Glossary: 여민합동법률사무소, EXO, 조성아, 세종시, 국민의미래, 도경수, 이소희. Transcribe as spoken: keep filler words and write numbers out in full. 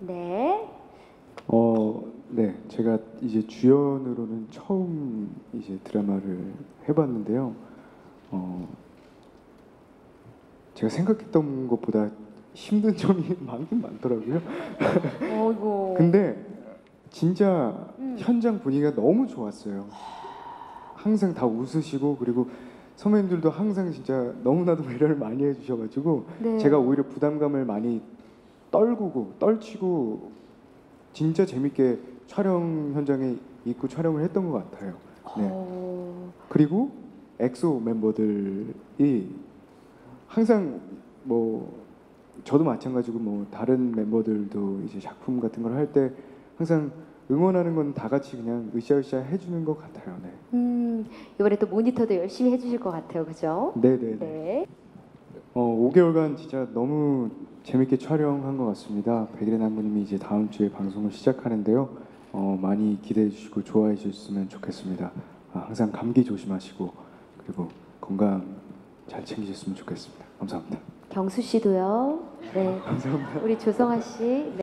네. 어, 네. 제가 이제 주연으로는 처음 이제 드라마를 해봤는데요. 어, 제가 생각했던 것보다 힘든 점이 많긴 많더라고요. 어이고. 근데 진짜 음. 현장 분위기가 너무 좋았어요. 항상 다 웃으시고, 그리고 선배님들도 항상 진짜 너무나도 배려를 많이 해주셔가지고 네. 제가 오히려 부담감을 많이 떨구고 떨치고 진짜 재밌게 촬영 현장에 있고 촬영을 했던 것 같아요. 네. 어... 그리고 엑소 멤버들이 항상 뭐 저도 마찬가지고 뭐 다른 멤버들도 이제 작품 같은 걸 할 때 항상 응원하는 건 다 같이 그냥 으쌰으쌰 해주는 것 같아요. 네. 음, 이번에 또 모니터도 열심히 해주실 것 같아요, 그죠? 네네. 네. 어, 오 개월간 진짜 너무 재밌게 촬영한 것 같습니다. 백일의 남부님이 이제 다음 주에 방송을 시작하는데요. 어, 많이 기대해 주시고 좋아해 주셨으면 좋겠습니다. 아, 항상 감기 조심하시고 그리고 건강 잘 챙기셨으면 좋겠습니다. 감사합니다. 경수 씨도요. 네. 감사합니다. 우리 조성아 씨. 네.